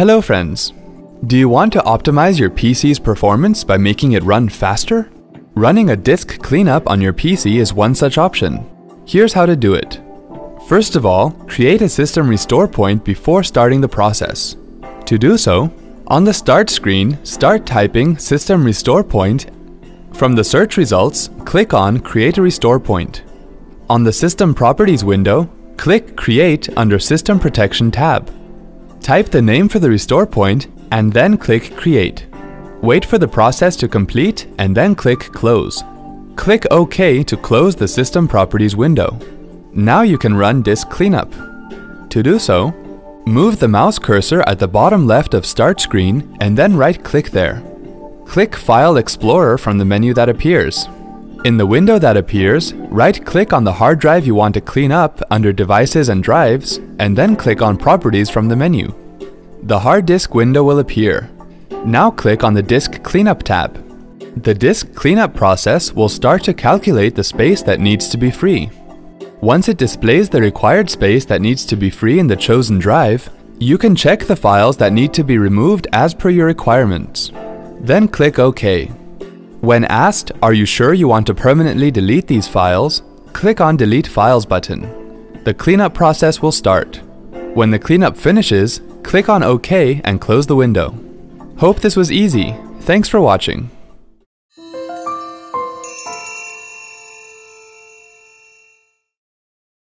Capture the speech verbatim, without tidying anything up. Hello friends! Do you want to optimize your P C's performance by making it run faster? Running a disk cleanup on your P C is one such option. Here's how to do it. First of all, create a system restore point before starting the process. To do so, on the start screen, start typing system restore point. From the search results, click on create a restore point. On the system properties window, click create under system protection tab. Type the name for the restore point and then click Create. Wait for the process to complete and then click Close. Click OK to close the System Properties window. Now you can run Disk Cleanup. To do so, move the mouse cursor at the bottom left of Start screen and then right-click there. Click File Explorer from the menu that appears. In the window that appears, right-click on the hard drive you want to clean up under Devices and Drives, and then click on Properties from the menu. The hard disk window will appear. Now click on the Disk Cleanup tab. The disk cleanup process will start to calculate the space that needs to be free. Once it displays the required space that needs to be free in the chosen drive, you can check the files that need to be removed as per your requirements. Then click OK. When asked, "Are you sure you want to permanently delete these files?" click on Delete Files button. The cleanup process will start. When the cleanup finishes, click on OK and close the window. Hope this was easy. Thanks for watching.